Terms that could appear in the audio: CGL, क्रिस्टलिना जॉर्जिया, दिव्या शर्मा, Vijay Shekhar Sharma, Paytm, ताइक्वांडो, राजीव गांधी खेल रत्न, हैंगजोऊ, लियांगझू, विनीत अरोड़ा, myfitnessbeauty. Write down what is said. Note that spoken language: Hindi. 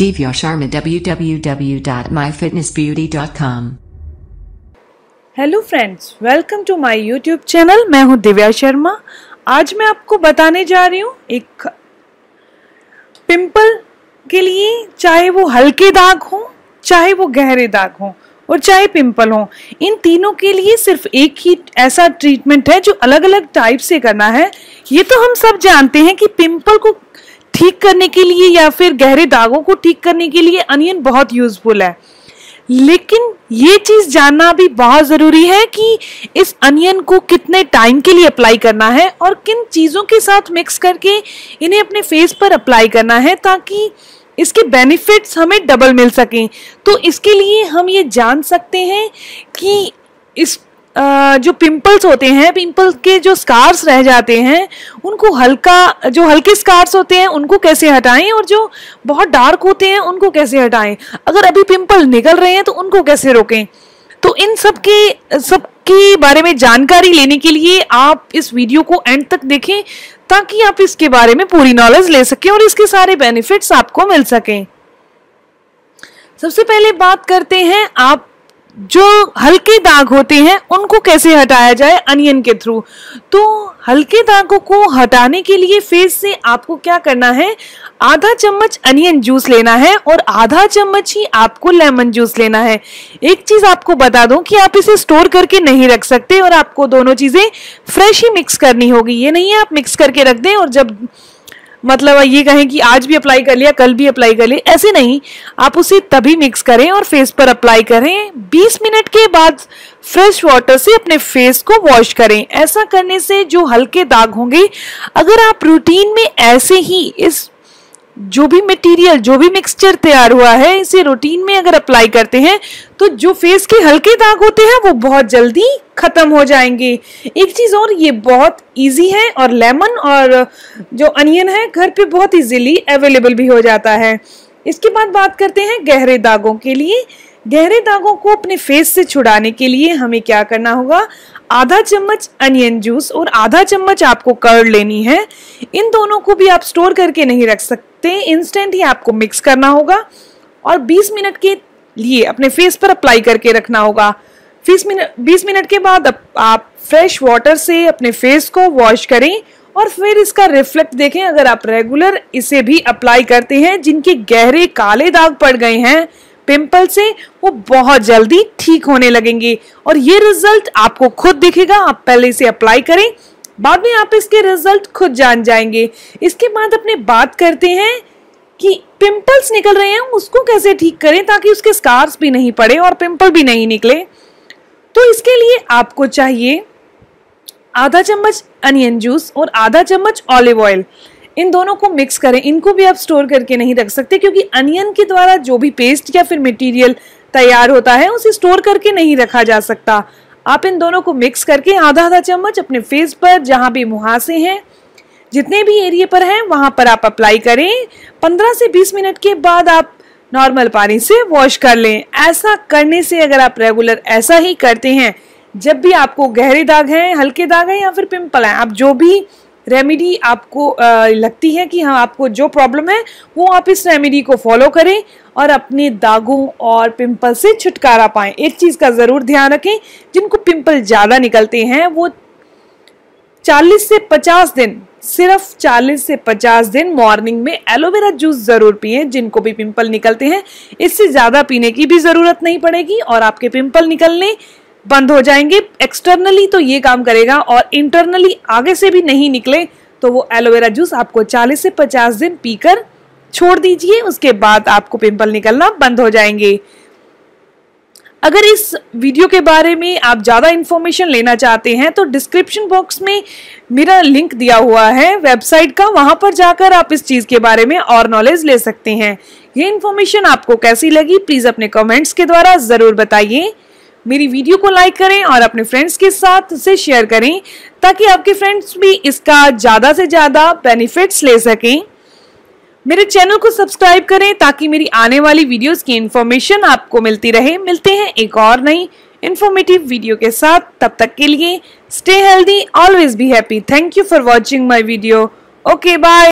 दिव्या शर्मा www.myfitnessbeauty.com। Hello friends, welcome to my YouTube channel. मैं हूं दिव्या शर्मा। आज मैं आपको बताने जा रही हूं एक पिंपल के लिए, चाहे वो हल्के दाग हो, चाहे वो गहरे दाग हो और चाहे पिंपल हो, इन तीनों के लिए सिर्फ एक ही ऐसा ट्रीटमेंट है जो अलग अलग टाइप से करना है। ये तो हम सब जानते हैं कि पिंपल को ठीक करने के लिए या फिर गहरे दागों को ठीक करने के लिए अनियन बहुत यूजफुल है, लेकिन ये चीज़ जानना भी बहुत ज़रूरी है कि इस अनियन को कितने टाइम के लिए अप्लाई करना है और किन चीज़ों के साथ मिक्स करके इन्हें अपने फेस पर अप्लाई करना है ताकि इसके बेनिफिट्स हमें डबल मिल सकें। तो इसके लिए हम ये जान सकते हैं कि इस जो पिंपल्स होते हैं, पिंपल्स के जो स्कार्स रह जाते हैं उनको जो हल्के स्कार्स होते हैं उनको कैसे हटाएं और जो बहुत डार्क होते हैं उनको कैसे हटाएं। अगर अभी पिंपल निकल रहे हैं तो उनको कैसे रोकें। तो इन सब के बारे में जानकारी लेने के लिए आप इस वीडियो को एंड तक देखें ताकि आप इसके बारे में पूरी नॉलेज ले सकें और इसके सारे बेनिफिट्स आपको मिल सकें। सबसे पहले बात करते हैं, आप जो हल्के दाग होते हैं उनको कैसे हटाया जाए अनियन के थ्रू। तो हल्के दागों को हटाने के लिए फेस से आपको क्या करना है, आधा चम्मच अनियन जूस लेना है और आधा चम्मच ही आपको लेमन जूस लेना है। एक चीज़ आपको बता दूं कि आप इसे स्टोर करके नहीं रख सकते और आपको दोनों चीज़ें फ्रेश ही मिक्स करनी होगी। ये नहीं है आप मिक्स करके रख दें और जब मतलब ये कहें कि आज भी अप्लाई कर लिया, कल भी अप्लाई कर लिया, ऐसे नहीं। आप उसे तभी मिक्स करें और फेस पर अप्लाई करें। 20 मिनट के बाद फ्रेश वाटर से अपने फेस को वॉश करें। ऐसा करने से जो हल्के दाग होंगे, अगर आप रूटीन में ऐसे ही इस जो भी मटेरियल, जो भी मिक्सचर तैयार हुआ है, इसे रूटीन में अगर अप्लाई करते हैं तो जो फेस के हल्के दाग होते हैं वो बहुत जल्दी खत्म हो जाएंगे। एक चीज़ और, ये बहुत इजी है और लेमन और जो अनियन है घर पे बहुत इजीली अवेलेबल भी हो जाता है। इसके बाद बात करते हैं गहरे दागों के लिए। गहरे दागों को अपने फेस से छुड़ाने के लिए हमें क्या करना होगा, आधा चम्मच अनियन जूस और आधा चम्मच आपको कर्ड लेनी है। इन दोनों को भी आप स्टोर करके नहीं रख सकते, इंस्टेंट ही आपको मिक्स करना होगा और 20 मिनट के लिए अपने फेस पर अप्लाई करके रखना होगा। 20 मिनट के बाद आप फ्रेश वाटर से अपने फेस को वॉश करें और फिर इसका रिफ्लेक्ट देखें। अगर आप रेगुलर इसे भी अप्लाई करते हैं, जिनके गहरे काले दाग पड़ गए हैं पिंपल से, वो बहुत जल्दी ठीक होने लगेंगे और ये रिजल्ट आपको खुद दिखेगा। आप पहले इसे अप्लाई करें, बाद में आप इसके रिजल्ट खुद जान जाएंगे। इसके बाद अपने बात करते हैं कि पिंपल्स निकल रहे हैं उसको कैसे ठीक करें ताकि उसके स्कार्स भी नहीं पड़े और पिंपल भी नहीं निकले। तो इसके लिए आपको चाहिए आधा चम्मच अनियन जूस और आधा चम्मच ऑलिव ऑयल। इन दोनों को मिक्स करें। इनको भी आप स्टोर करके नहीं रख सकते क्योंकि अनियन के द्वारा जो भी पेस्ट या फिर मटेरियल तैयार होता है उसे स्टोर करके नहीं रखा जा सकता। आप इन दोनों को मिक्स करके आधा आधा चम्मच अपने फेस पर, जहाँ भी मुहासे हैं, जितने भी एरिया पर हैं वहाँ पर आप अप्लाई करें। 15 से 20 मिनट के बाद आप नॉर्मल पानी से वॉश कर लें। ऐसा करने से अगर आप रेगुलर ऐसा ही करते हैं, जब भी आपको गहरे दाग हैं, हल्के दाग हैं या फिर पिंपल हैं, आप जो भी रेमेडी आपको लगती है कि हाँ आपको जो प्रॉब्लम है वो आप इस रेमेडी को फॉलो करें और अपने दागों और पिंपल से छुटकारा पाएं। एक चीज़ का ज़रूर ध्यान रखें, जिनको पिंपल ज़्यादा निकलते हैं वो 40 से 50 दिन, सिर्फ 40 से 50 दिन मॉर्निंग में एलोवेरा जूस ज़रूर पिएं। जिनको भी पिंपल निकलते हैं, इससे ज़्यादा पीने की भी ज़रूरत नहीं पड़ेगी और आपके पिंपल निकलने बंद हो जाएंगे। एक्सटर्नली तो ये काम करेगा और इंटरनली आगे से भी नहीं निकले तो वो एलोवेरा जूस आपको 40 से 50 दिन पीकर छोड़ दीजिए। उसके बाद आपको पिंपल निकलना बंद हो जाएंगे। अगर इस वीडियो के बारे में आप ज़्यादा इन्फॉर्मेशन लेना चाहते हैं तो डिस्क्रिप्शन बॉक्स में मेरा लिंक दिया हुआ है वेबसाइट का, वहाँ पर जाकर आप इस चीज़ के बारे में और नॉलेज ले सकते हैं। ये इन्फॉर्मेशन आपको कैसी लगी प्लीज़ अपने कमेंट्स के द्वारा ज़रूर बताइए। मेरी वीडियो को लाइक करें और अपने फ्रेंड्स के साथ उसे शेयर करें ताकि आपके फ्रेंड्स भी इसका ज़्यादा से ज़्यादा बेनिफिट्स ले सकें। मेरे चैनल को सब्सक्राइब करें ताकि मेरी आने वाली वीडियोस की इन्फॉर्मेशन आपको मिलती रहे। मिलते हैं एक और नई इन्फॉर्मेटिव वीडियो के साथ। तब तक के लिए stay healthy, always be happy. Thank you for watching my video. Okay, bye.